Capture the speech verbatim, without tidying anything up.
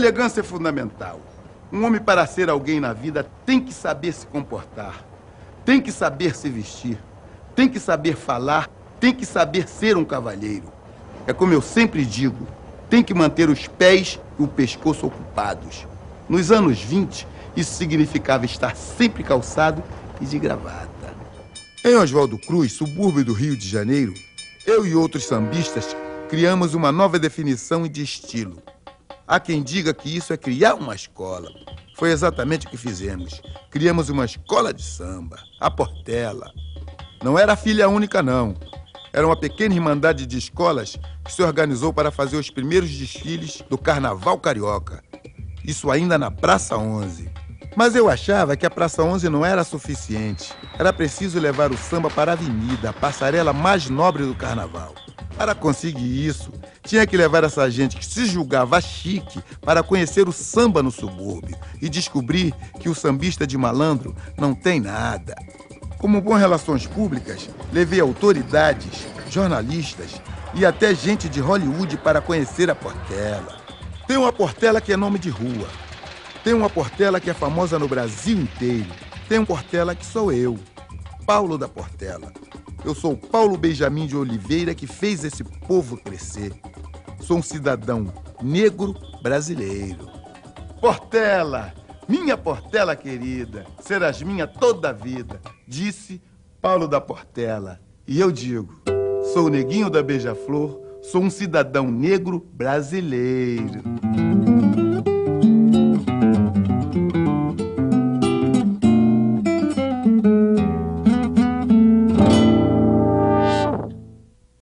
elegância é fundamental. Um homem, para ser alguém na vida, tem que saber se comportar, tem que saber se vestir, tem que saber falar, tem que saber ser um cavalheiro. É como eu sempre digo, tem que manter os pés e o pescoço ocupados. Nos anos vinte, isso significava estar sempre calçado e de gravata. Em Oswaldo Cruz, subúrbio do Rio de Janeiro, eu e outros sambistas criamos uma nova definição de estilo. Há quem diga que isso é criar uma escola. Foi exatamente o que fizemos. Criamos uma escola de samba, a Portela. Não era filha única, não. Era uma pequena irmandade de escolas que se organizou para fazer os primeiros desfiles do Carnaval Carioca. Isso ainda na Praça Onze. Mas eu achava que a Praça Onze não era suficiente. Era preciso levar o samba para a avenida, a passarela mais nobre do carnaval. Para conseguir isso, tinha que levar essa gente que se julgava chique para conhecer o samba no subúrbio e descobrir que o sambista de malandro não tem nada. Como bom relações públicas, levei autoridades, jornalistas e até gente de Hollywood para conhecer a Portela. Tem uma Portela que é nome de rua. Tem uma Portela que é famosa no Brasil inteiro. Tem uma Portela que sou eu, Paulo da Portela. Eu sou Paulo Benjamin de Oliveira, que fez esse povo crescer. Sou um cidadão negro brasileiro. Portela, minha Portela querida, serás minha toda a vida, disse Paulo da Portela. E eu digo, sou o neguinho da Beija-Flor, sou um cidadão negro brasileiro.